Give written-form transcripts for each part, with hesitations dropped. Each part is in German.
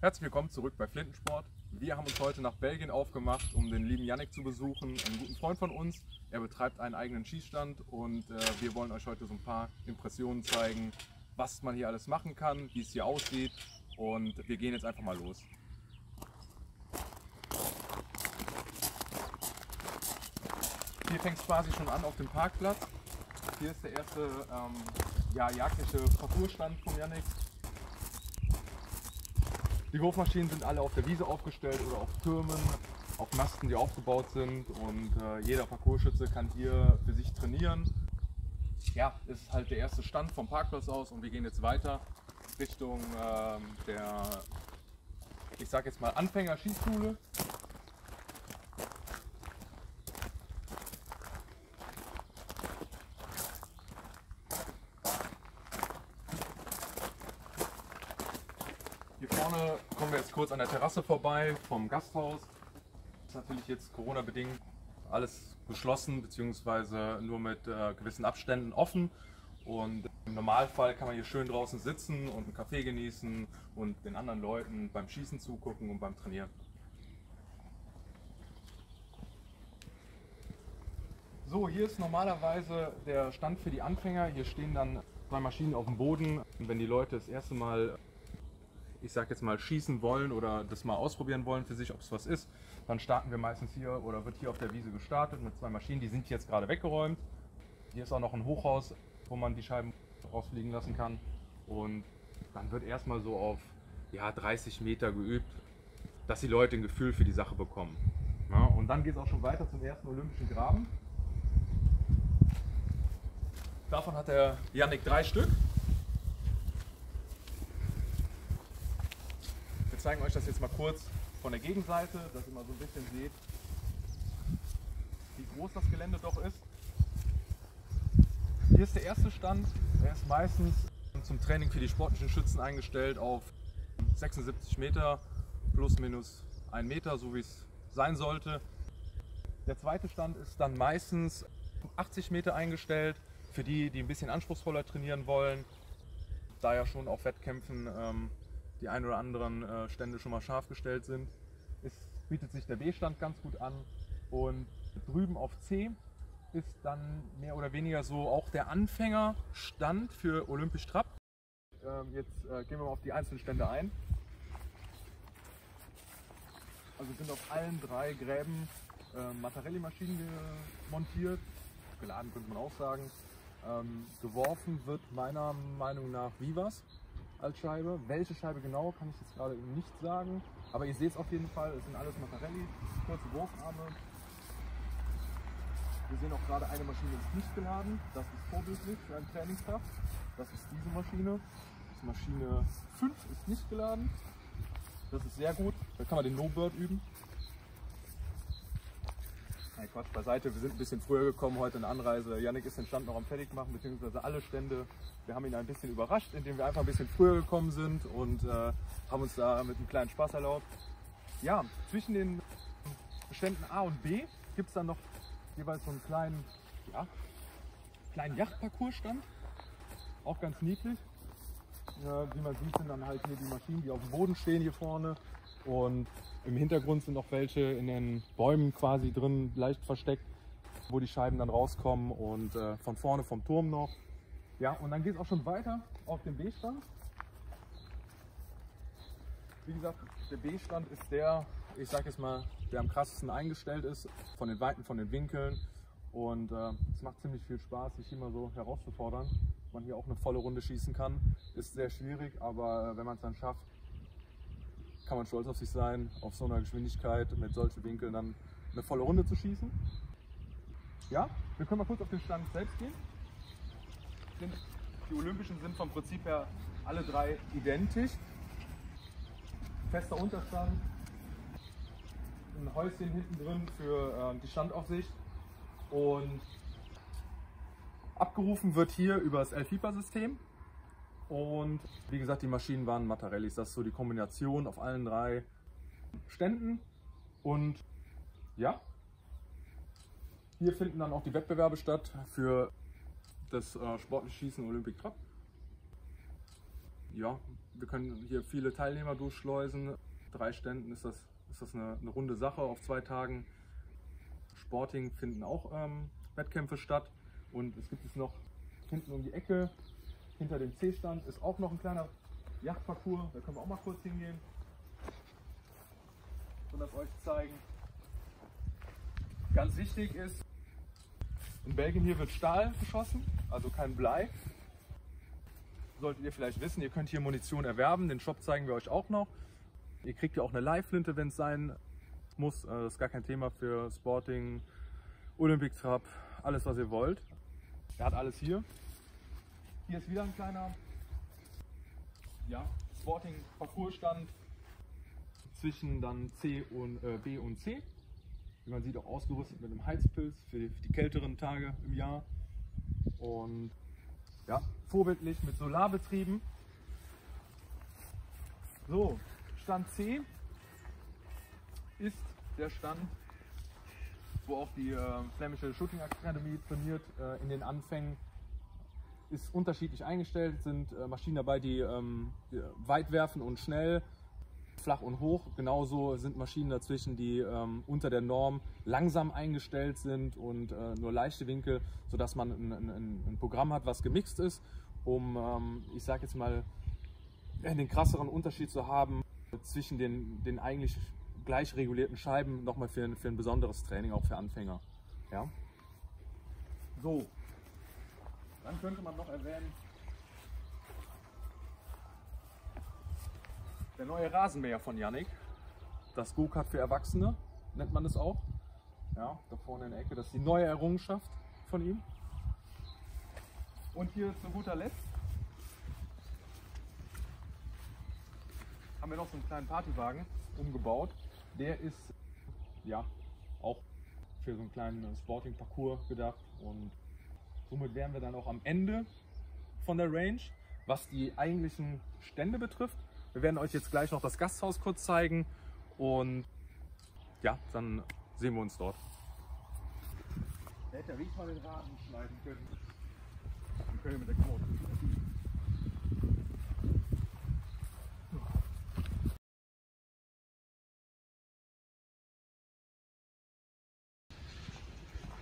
Herzlich willkommen zurück bei Flintensport. Wir haben uns heute nach Belgien aufgemacht, um den lieben Yannick zu besuchen, einen guten Freund von uns. Er betreibt einen eigenen Schießstand und wir wollen euch heute so ein paar Impressionen zeigen, was man hier alles machen kann, wie es hier aussieht, und wir gehen jetzt einfach mal los. Hier fängt es quasi schon an auf dem Parkplatz. Hier ist der erste jagdliche Parcoursstand von Yannick. Die Wurfmaschinen sind alle auf der Wiese aufgestellt oder auf Türmen, auf Masten, die aufgebaut sind, und jeder Parcourschütze kann hier für sich trainieren. Ja, ist halt der erste Stand vom Parkplatz aus und wir gehen jetzt weiter Richtung der, ich sag jetzt mal, Anfängerschießschule. Hier vorne kommen wir jetzt kurz an der Terrasse vorbei vom Gasthaus. Ist natürlich jetzt Corona-bedingt alles geschlossen bzw. nur mit gewissen Abständen offen. Und im Normalfall kann man hier schön draußen sitzen und einen Kaffee genießen und den anderen Leuten beim Schießen zugucken und beim Trainieren. So, hier ist normalerweise der Stand für die Anfänger. Hier stehen dann zwei Maschinen auf dem Boden. Und wenn die Leute das erste Mal, ich sag jetzt mal, schießen wollen oder das mal ausprobieren wollen für sich, ob es was ist, dann starten wir meistens hier oder wird hier auf der Wiese gestartet mit zwei Maschinen, die sind jetzt gerade weggeräumt. Hier ist auch noch ein Hochhaus, wo man die Scheiben rausfliegen lassen kann, und dann wird erstmal so auf 30 Meter geübt, dass die Leute ein Gefühl für die Sache bekommen. Ja, und dann geht es auch schon weiter zum ersten Olympischen Graben. Davon hat der Yannick 3 Stück. Wir zeigen euch das jetzt mal kurz von der Gegenseite, dass ihr mal so ein bisschen seht, wie groß das Gelände doch ist. Hier ist der erste Stand. Er ist meistens zum Training für die sportlichen Schützen eingestellt auf 76 Meter plus minus 1 Meter, so wie es sein sollte. Der zweite Stand ist dann meistens 80 Meter eingestellt für die, die ein bisschen anspruchsvoller trainieren wollen, da ja schon auf Wettkämpfen die ein oder anderen Stände schon mal scharf gestellt sind. Es bietet sich der B-Stand ganz gut an, und drüben auf C ist dann mehr oder weniger so auch der Anfängerstand für Olympisch Trap. Jetzt gehen wir mal auf die einzelnen Stände ein. Also sind auf allen 3 Gräben Mattarelli-Maschinen montiert, geladen könnte man auch sagen. Geworfen wird meiner Meinung nach Vivas als Scheibe. Welche Scheibe genau, kann ich jetzt gerade nicht sagen, aber ihr seht es auf jeden Fall, es sind alles Mattarelli, kurze Wurfarme. Wir sehen auch gerade eine Maschine, ist nicht geladen, das ist vorbildlich für einen Trainingstag. Das ist diese Maschine. Das ist Maschine 5, ist nicht geladen. Das ist sehr gut, da kann man den No-Bird üben. Nein, Quatsch beiseite, wir sind ein bisschen früher gekommen heute in Anreise. Yannick ist den Stand noch am fertig machen, beziehungsweise alle Stände. Wir haben ihn ein bisschen überrascht, indem wir einfach ein bisschen früher gekommen sind und haben uns da mit einem kleinen Spaß erlaubt. Ja, zwischen den Ständen A und B gibt es dann noch jeweils so einen kleinen, kleinen Yachtparcoursstand, auch ganz niedlich. Ja, wie man sieht, sind dann halt hier die Maschinen, die auf dem Boden stehen hier vorne, und im Hintergrund sind noch welche in den Bäumen quasi drin, leicht versteckt, wo die Scheiben dann rauskommen, und von vorne vom Turm noch. Ja, und dann geht es auch schon weiter auf den B-Stand. Wie gesagt, der B-Stand ist der, ich sag jetzt mal, der am krassesten eingestellt ist, von den Weiten, von den Winkeln, und es macht ziemlich viel Spaß, sich immer so herauszufordern. Man hier auch eine volle Runde schießen kann, ist sehr schwierig, aber wenn man es dann schafft, kann man stolz auf sich sein, auf so einer Geschwindigkeit, mit solchen Winkeln dann eine volle Runde zu schießen. Ja, wir können mal kurz auf den Stand selbst gehen. Die Olympischen sind vom Prinzip her alle 3 identisch. Fester Unterstand, ein Häuschen hinten drin für die Standaufsicht, und abgerufen wird hier über das Elfipa-System, und wie gesagt, die Maschinen waren Mattarellis. Das ist so die Kombination auf allen 3 Ständen, und ja, Hier finden dann auch die Wettbewerbe statt für das sportliche Schießen Olympic Cup. Ja, wir können hier viele Teilnehmer durchschleusen. 3 Ständen ist das eine runde Sache auf 2 Tagen. Sporting finden auch Wettkämpfe statt. Und es gibt es noch hinten um die Ecke, hinter dem C-Stand, ist auch noch ein kleiner Yachtparcours. Da können wir auch mal kurz hingehen und das euch zeigen. Ganz wichtig ist, in Belgien hier wird Stahl geschossen, also kein Blei. Solltet ihr vielleicht wissen, ihr könnt hier Munition erwerben, den Shop zeigen wir euch auch noch. Ihr kriegt ja auch eine Leihflinte, wenn es sein muss. Das ist gar kein Thema für Sporting, Olympic Cup, alles was ihr wollt. Er hat alles hier. Hier ist wieder ein kleiner Sporting-Parcoursstand zwischen dann C und B und C. Wie man sieht, auch ausgerüstet mit einem Heizpilz für die kälteren Tage im Jahr. Und ja, vorbildlich mit Solarbetrieben. So, Stand C ist der Stand, wo auch die Flämische Shooting Akademie trainiert. In den Anfängen ist unterschiedlich eingestellt, sind Maschinen dabei, die weit werfen und schnell, flach und hoch. Genauso sind Maschinen dazwischen, die unter der Norm langsam eingestellt sind und nur leichte Winkel, sodass man ein Programm hat, was gemixt ist, um, ich sag jetzt mal, den krasseren Unterschied zu haben zwischen den eigentlich gleich regulierten Scheiben, nochmal für ein besonderes Training, auch für Anfänger. Ja? So, dann könnte man noch erwähnen, der neue Rasenmäher von Yannick, das Go-Kart für Erwachsene, nennt man das auch. Ja, da vorne in der Ecke, das ist die neue Errungenschaft von ihm. Und hier zu guter Letzt haben wir noch so einen kleinen Partywagen umgebaut. Der ist ja auch für so einen kleinen Sporting-Parcours gedacht. Und somit wären wir dann auch am Ende von der Range, was die eigentlichen Stände betrifft. Wir werden euch jetzt gleich noch das Gasthaus kurz zeigen und ja, dann sehen wir uns dort. Da hätte ich mal den Rasen schneiden können. Dann können wir mit der Quote.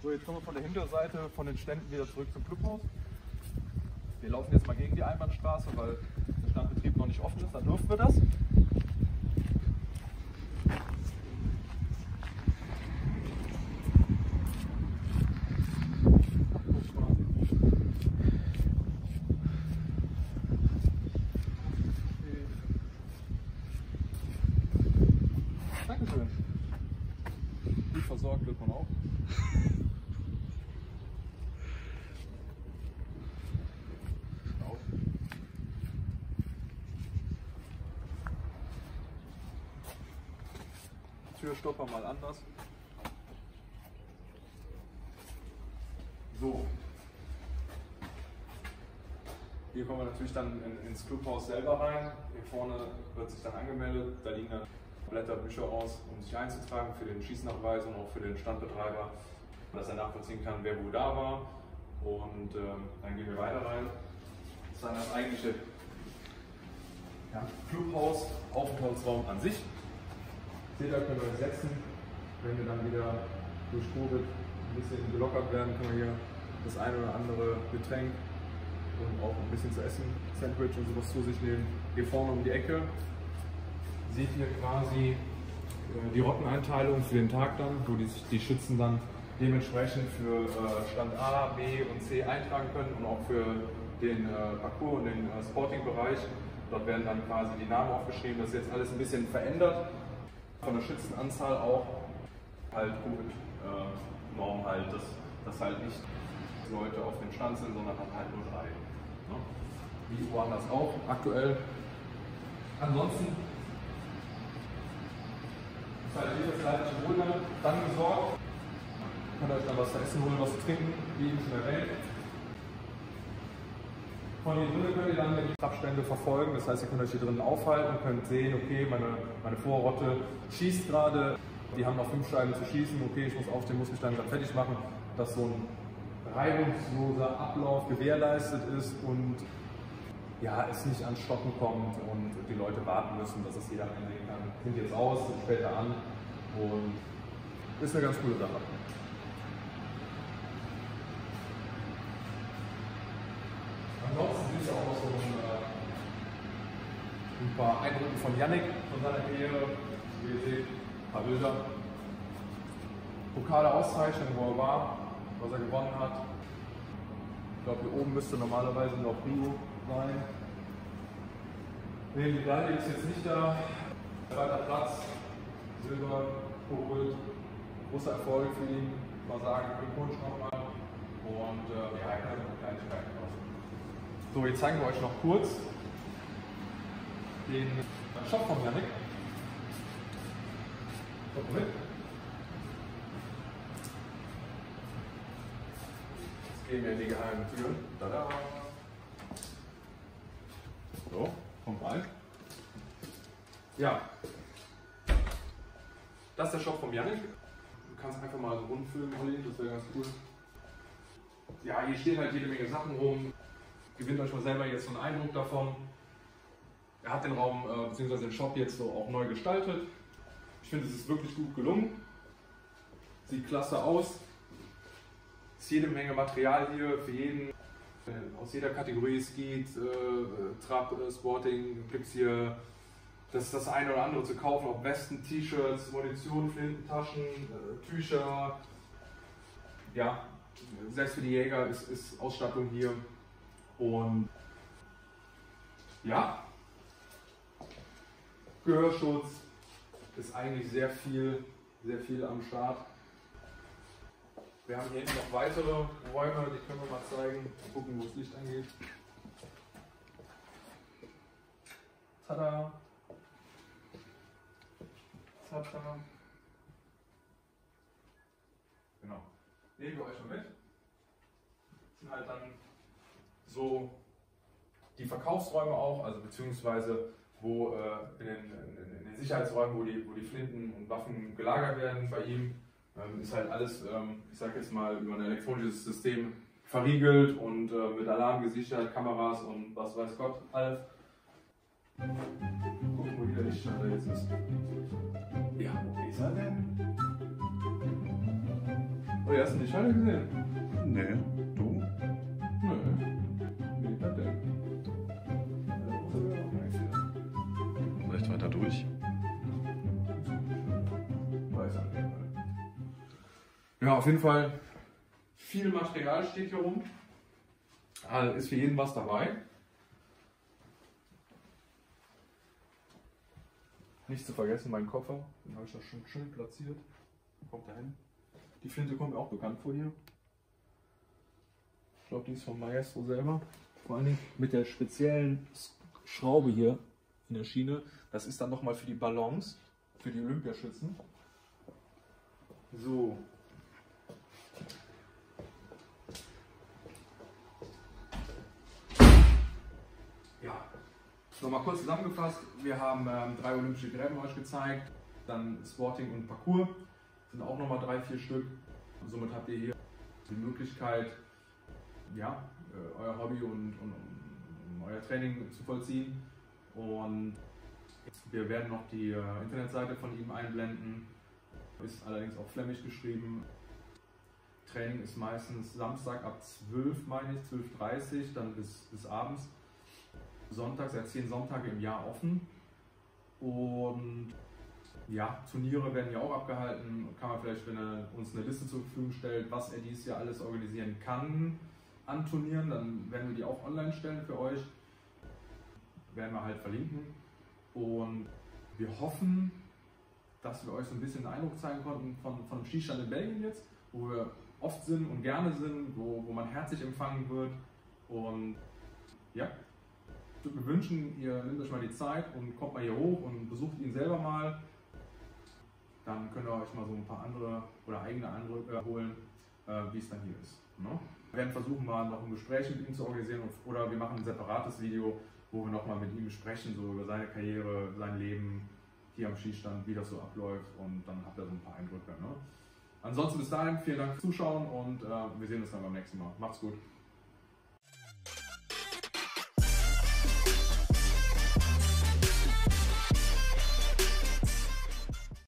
So, jetzt kommen wir von der Hinterseite von den Ständen wieder zurück zum Clubhaus. Wir laufen jetzt mal gegen die Einbahnstraße, weil der Standbetrieb noch nicht offen ist, dann dürfen wir das. Dankeschön. Gut versorgt wird man auch. Türstopper mal anders. So. Hier kommen wir natürlich dann ins Clubhaus selber rein. Hier vorne wird sich dann angemeldet. Da liegen dann Blätter, Bücher aus, um sich einzutragen für den Schießnachweis und auch für den Standbetreiber, dass er nachvollziehen kann, wer wo da war. Und dann gehen wir weiter rein. Das ist dann das eigentliche Clubhaus, Aufenthaltsraum an sich. Zähler können wir setzen, wenn wir dann wieder durch Covid ein bisschen gelockert werden, können wir hier das eine oder andere Getränk und auch ein bisschen zu essen, Sandwich und sowas zu sich nehmen. Hier vorne um die Ecke seht ihr quasi die Rotteneinteilung für den Tag dann, wo die Schützen dann dementsprechend für Stand A, B und C eintragen können und auch für den Parcours und den Sporting-Bereich. Dort werden dann quasi die Namen aufgeschrieben, das ist jetzt alles ein bisschen verändert. Von der Schützenanzahl auch halt gut Norm halt, dass halt nicht Leute auf dem Stand sind, sondern halt nur 3. Ne? Wie woanders auch aktuell. Ansonsten ist halt jedes zeitliche Wohlstand dann gesorgt. Könnt euch dann was zu essen holen, was zu trinken, wie eben schon erwähnt. Von hier drinnen könnt ihr dann die Abstände verfolgen, das heißt, ihr könnt euch hier drinnen aufhalten und könnt sehen, okay, meine Vorrotte schießt gerade, Die haben noch 5 Scheiben zu schießen, okay, ich muss auf den Muskelstand dann fertig machen, dass so ein reibungsloser Ablauf gewährleistet ist und ja, es nicht ans Stocken kommt und die Leute warten müssen, dass es jeder einlegen kann. Sind jetzt aus, sind später an und ist eine ganz coole Sache. Ansonsten ist ja auch so ein paar Eindrücke von Yannick, von seiner Karriere, wie ihr seht, ein paar Bilder. Pokale auszeichnen, wo er war, was er gewonnen hat. Ich glaube, hier oben müsste normalerweise noch Rio sein. Nee, die Medaille ist jetzt nicht da. Zweiter Platz, Silber, Gold, großer Erfolg für ihn. Mal sagen, Glückwunsch nochmal. Und ja, ich kann noch Kleinigkeiten aus. So, jetzt zeigen wir euch noch kurz den Shop von Yannick. Kommt mit. Jetzt gehen wir in die geheimen Türen. Tada! So, kommt rein. Ja, das ist der Shop von Yannick. Du kannst einfach mal so rumfüllen, das wäre ganz cool. Ja, hier stehen halt jede Menge Sachen rum. Gewinnt euch mal selber jetzt so einen Eindruck davon. Er hat den Raum bzw. den Shop jetzt so auch neu gestaltet. Ich finde, es ist wirklich gut gelungen. Sieht klasse aus. Ist jede Menge Material hier für jeden. Aus jeder Kategorie, Skeet, Trap, Sporting, gibt es hier das eine oder andere zu kaufen. Auch Westen, T-Shirts, Munition, Flintentaschen, Tücher. Ja, selbst für die Jäger ist Ausstattung hier. Und ja, Gehörschutz ist eigentlich sehr viel am Start. Wir haben hier noch weitere Räume, die können wir mal zeigen. Mal gucken, wo das Licht angeht. Tada! Tada! Genau. Nehmen wir euch mal mit. Das sind halt dann so die Verkaufsräume auch, also beziehungsweise wo in den Sicherheitsräumen, wo die Flinten und Waffen gelagert werden bei ihm. Ist halt alles, ich sag jetzt mal, über ein elektronisches System verriegelt und mit Alarm gesichert, Kameras und was weiß Gott alles. Gucken, wo der Lichtschalter jetzt ist. Ja, wo ist er denn? Oh, hast du den Lichtschalter gesehen? Nee, du? Nee. Wie geht das denn? Vielleicht weiter durch. Ja, auf jeden Fall, viel Material steht hier rum, also ist für jeden was dabei. Nicht zu vergessen, mein Koffer, den habe ich da schon schön platziert, kommt da hin. Die Flinte kommt mir auch bekannt vor hier. Ich glaube, die ist von Maestro selber, vor allen Dingen mit der speziellen Schraube hier in der Schiene. Das ist dann nochmal für die Balance, für die Olympiaschützen. So. Nochmal kurz zusammengefasst, wir haben 3 olympische Gräben euch gezeigt, dann Sporting und Parcours, sind auch nochmal 3, 4 Stück. Und somit habt ihr hier die Möglichkeit, ja, euer Hobby und euer Training zu vollziehen. Und wir werden noch die Internetseite von ihm einblenden, ist allerdings auch flämisch geschrieben. Training ist meistens Samstag ab 12, meine ich, 12:30, dann bis abends. Sonntags, er hat 10 Sonntage im Jahr offen und ja, Turniere werden ja auch abgehalten. Kann man vielleicht, wenn er uns eine Liste zur Verfügung stellt, was er dieses Jahr alles organisieren kann an Turnieren, dann werden wir die auch online stellen für euch. Werden wir halt verlinken und wir hoffen, dass wir euch so ein bisschen einen Eindruck zeigen konnten von dem Schießstand in Belgien jetzt, wo wir oft sind und gerne sind, wo man herzlich empfangen wird und ja. Ich würde mir wünschen, ihr nehmt euch mal die Zeit und kommt mal hier hoch und besucht ihn selber mal. Dann könnt ihr euch mal so ein paar andere oder eigene Eindrücke holen, wie es dann hier ist. Ne? Wir werden versuchen, mal noch ein Gespräch mit ihm zu organisieren oder wir machen ein separates Video, wo wir nochmal mit ihm sprechen, so über seine Karriere, sein Leben, hier am Schießstand, wie das so abläuft, und dann habt ihr so ein paar Eindrücke. Ne? Ansonsten bis dahin, vielen Dank fürs Zuschauen und wir sehen uns dann beim nächsten Mal. Macht's gut!